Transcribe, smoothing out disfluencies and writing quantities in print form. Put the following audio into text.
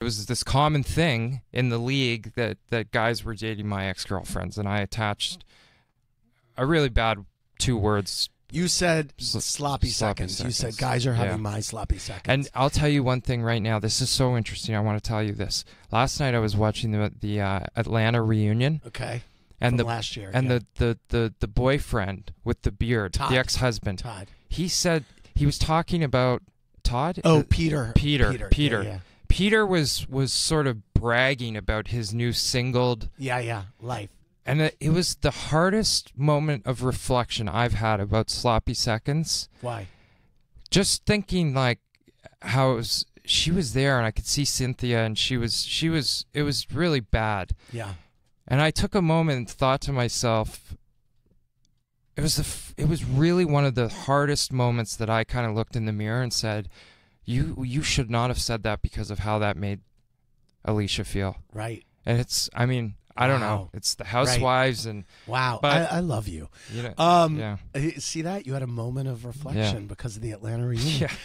It was this common thing in the league that guys were dating my ex-girlfriends, and I attached a really bad two words. You said sloppy seconds. You said guys are having my sloppy seconds. And I'll tell you one thing right now. This is so interesting. I want to tell you this. Last night I was watching the Atlanta reunion. Okay. And from last year. And the boyfriend with the beard, Todd, the ex-husband. Todd. He said he was talking about Todd. Oh, Peter. Peter. Yeah, yeah. Peter was sort of bragging about his new singled life. And it was the hardest moment of reflection I've had about sloppy seconds. Why? Just thinking like how it was, she was there and I could see Cynthia and she was it was really bad. Yeah. And I took a moment and thought to myself, it was really one of the hardest moments that I kind of looked in the mirror and said, you should not have said that because of how that made Elisha feel. Right. And it's, I mean, I don't know. It's the housewives and wow. But I love you. You know, see that? You had a moment of reflection because of the Atlanta reunion. Yeah.